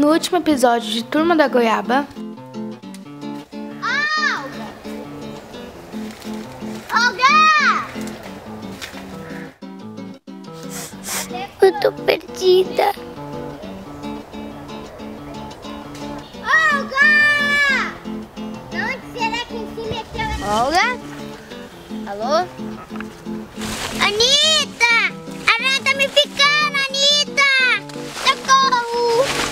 No último episódio de Turma da Goiaba... Olga! Eu tô perdida. Olga! Onde será que se meteu aqui? Olga? Alô? Anitta! A aranha tá me picando, Anitta! Socorro!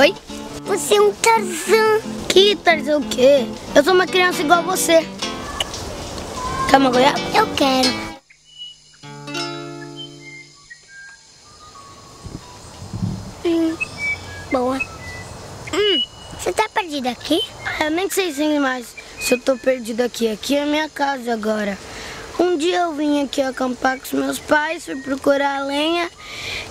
Oi? Você é um Tarzan. Que Tarzan o quê? Eu sou uma criança igual a você. Quer uma goiaba? Eu quero. Boa. Você tá perdida aqui? Eu nem sei sim mais se eu tô perdida aqui. Aqui é minha casa agora. Um dia eu vim aqui acampar com os meus pais, fui procurar a lenha.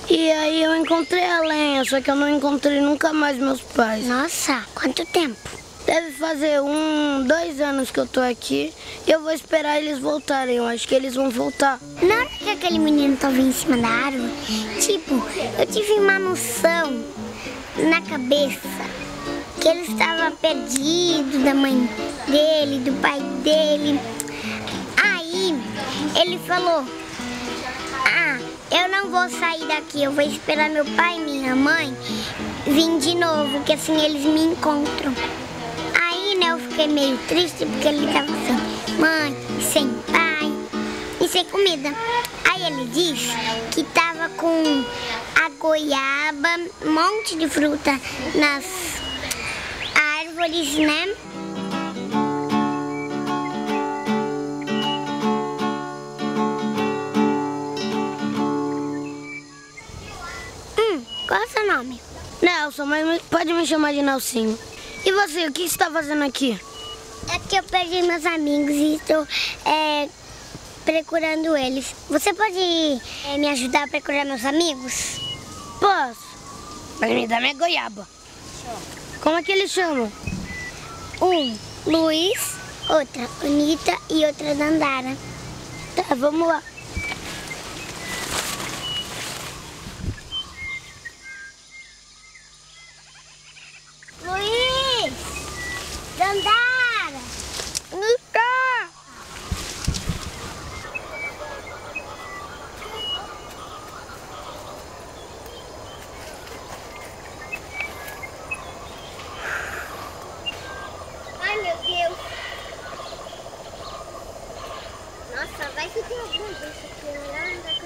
E aí eu encontrei a lenha, só que eu não encontrei nunca mais meus pais. Nossa, quanto tempo? Deve fazer 1, 2 anos que eu tô aqui e eu vou esperar eles voltarem. Eu acho que eles vão voltar. Na hora que aquele menino tava em cima da árvore, eu tive uma noção na cabeça que ele estava perdido da mãe dele, do pai dele. Aí ele falou, eu não vou sair daqui, eu vou esperar meu pai e minha mãe vir de novo, que assim eles me encontram. Eu fiquei meio triste porque ele tava sem mãe, sem pai e sem comida. Aí ele disse que tava com a goiaba, um monte de fruta nas árvores, né? Qual é o seu nome? Nelson, mas pode me chamar de Nelsinho. E você, o que está fazendo aqui? É que eu perdi meus amigos e estou procurando eles. Você pode me ajudar a procurar meus amigos? Posso. Mas me dá minha goiaba. Como é que eles chamam? Um, Luiz, outra, Anitta e outra, Dandara. Tá, vamos lá. Dandara! Anitta! Ai, meu Deus! Nossa, vai que tem algum bicho aqui, melhor andar com isso.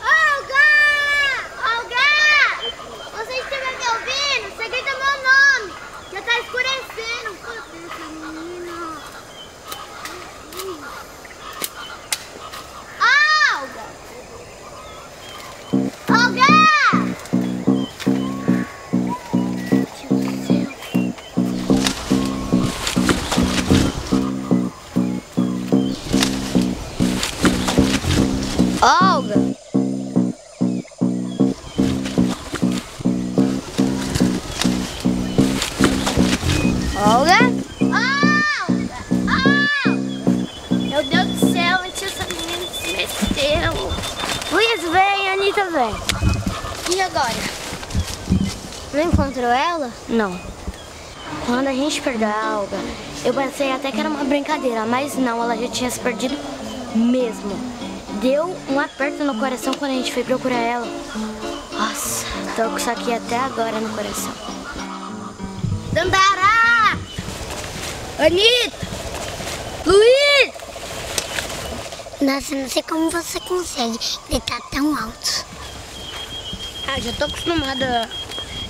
Olga! Olga? Olga! Meu Deus do céu, onde essa menina se meteu? Luiz vem, Anitta vem. E agora? Não encontrou ela? Não. Quando a gente perdeu a Olga, eu pensei até que era uma brincadeira, mas não, ela já tinha se perdido mesmo. Deu um aperto no coração quando a gente foi procurar ela. Nossa, tô com isso aqui até agora no coração. Dandara! Anitta! Luiz! Nossa, não sei como você consegue gritar tão alto. Já tô acostumada a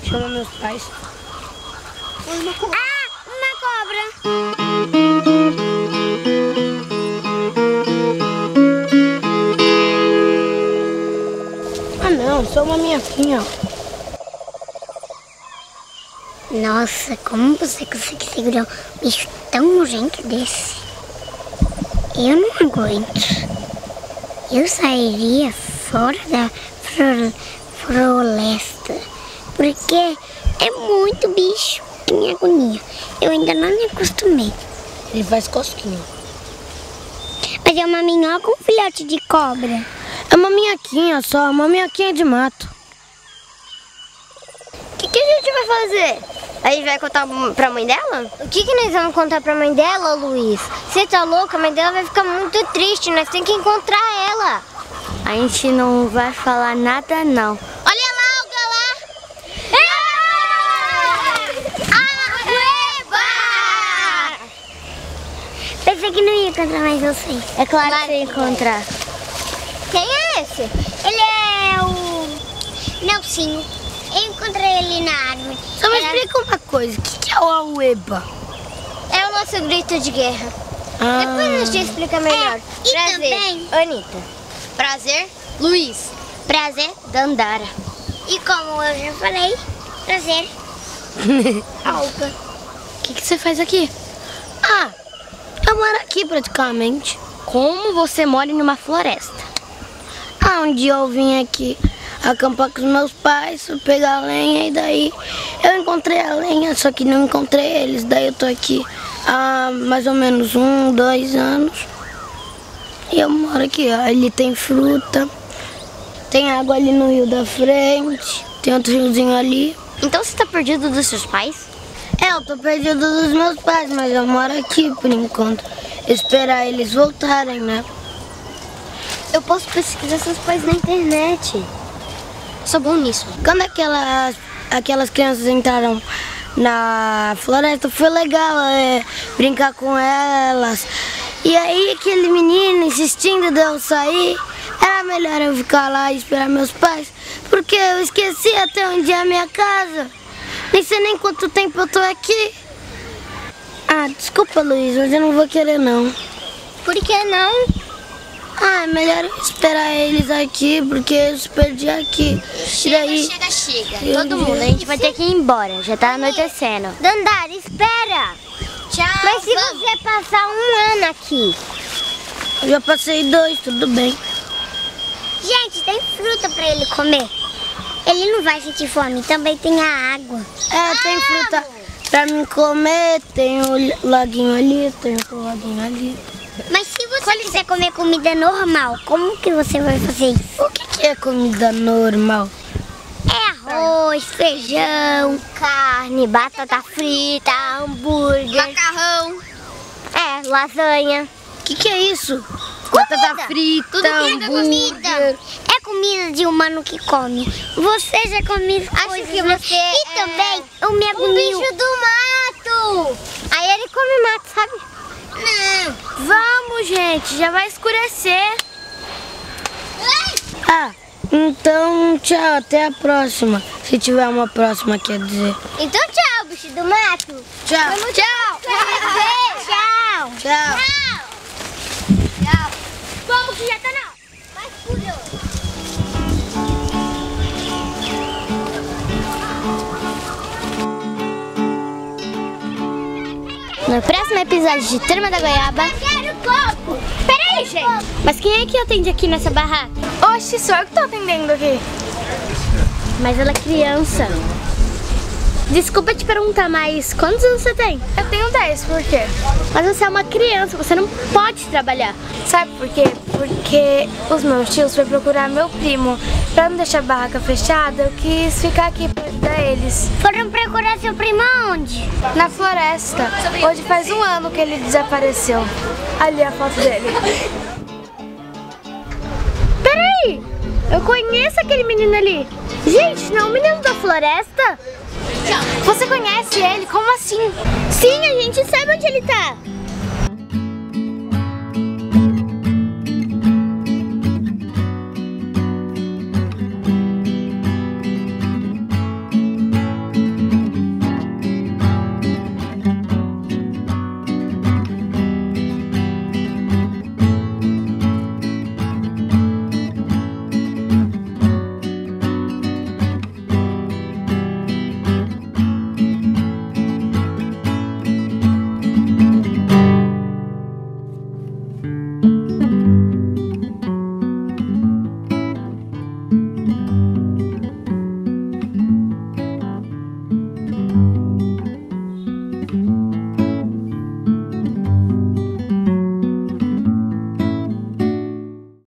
chamar meus pais. Uma cobra. Uma cobra! Sou uma minhoquinha. Nossa, como você consegue segurar um bicho tão urgente desse? Eu não aguento. Eu sairia fora da floresta, porque é muito bicho. Que minha agonia. Eu ainda não me acostumei. Ele faz cosquinha. seria uma minhoca ou um filhote de cobra? É uma minhoquinha só, uma minhoquinha de mato. O que a gente vai fazer? A gente vai contar pra mãe dela? O que nós vamos contar pra mãe dela, Luiz? Você tá louca? A mãe dela vai ficar muito triste, nós temos que encontrar ela. A gente não vai falar nada, não. Que não ia encontrar mais vocês. É claro que ia encontrar. Quem é esse? Ele é o Nelsinho. Eu encontrei ele na árvore. Só me explica uma coisa. O que é o Auêba? É o nosso grito de guerra. Depois eu te explico melhor. E prazer, também... Anitta. Prazer, Luiz. Prazer, Dandara. E como eu já falei, prazer, Alga. O que você faz aqui? Ah! Eu moro aqui praticamente. Como você mora em uma floresta? Ah, um dia eu vim aqui acampar com os meus pais, pegar lenha e daí eu encontrei a lenha, só que não encontrei eles. Daí eu tô aqui há mais ou menos 1, 2 anos. E eu moro aqui, ó. Ali tem fruta, tem água ali no rio da frente, tem outro riozinho ali. Então você tá perdido dos seus pais? É, eu tô perdido dos meus pais, mas eu moro aqui por enquanto. Esperar eles voltarem, né? Eu posso pesquisar seus pais na internet. Sou bom nisso. Quando aquelas crianças entraram na floresta, foi legal brincar com elas. E aí aquele menino insistindo de eu sair, era melhor eu ficar lá e esperar meus pais, porque eu esqueci até onde é a minha casa. Nem sei nem quanto tempo eu tô aqui. Ah, desculpa, Luiz, mas eu não vou querer, não. Por que não? Ah, é melhor esperar eles aqui, porque eu se perdi aqui. Chega. Todo mundo, a gente vai ter que ir embora. Já tá anoitecendo. Dandara, espera. Tchau, mas se você passar 1 ano aqui? Eu já passei 2, tudo bem. Gente, tem fruta pra ele comer. Ele não vai sentir fome, também tem a água. É, tem fruta pra mim comer, tem o laguinho ali, tem o laguinho ali. Mas se você quiser comer comida normal, como que você vai fazer isso? O que é comida normal? É arroz, feijão, carne, batata frita, hambúrguer. Macarrão. É, lasanha. O que é isso? Comida. Batata frita, tudo que é comida. É comida de humano que come. Você já comeu coisas, que você e também eu me agonio. Um bicho do mato. Aí ele come mato, sabe? Não. Vamos, gente. Já vai escurecer. Ah, então tchau. Até a próxima. Se tiver uma próxima, quer dizer. Então tchau, bicho do mato. Tchau. Vamos tchau. Tchau. Tchau. Tchau. Vamos que já tá na hora. Vai, fudeu. No próximo episódio de Turma da Goiaba... Eu quero coco! Peraí, gente! Mas quem é que atende aqui nessa barraca? Oxe, sou eu que tô atendendo aqui. Mas ela é criança. Desculpa te perguntar, mas quantos anos você tem? Eu tenho 10, por quê? Mas você é uma criança, você não pode trabalhar. Sabe por quê? Porque os meus tios foram procurar meu primo. Pra não deixar a barraca fechada, eu quis ficar aqui pra ajudar eles. Foram procurar seu primo onde? Na floresta. Hoje faz 1 ano que ele desapareceu. Ali é a foto dele. Peraí! Eu conheço aquele menino ali. Gente, não é o menino da floresta? Você conhece ele? Como assim? Sim, a gente sabe onde ele tá.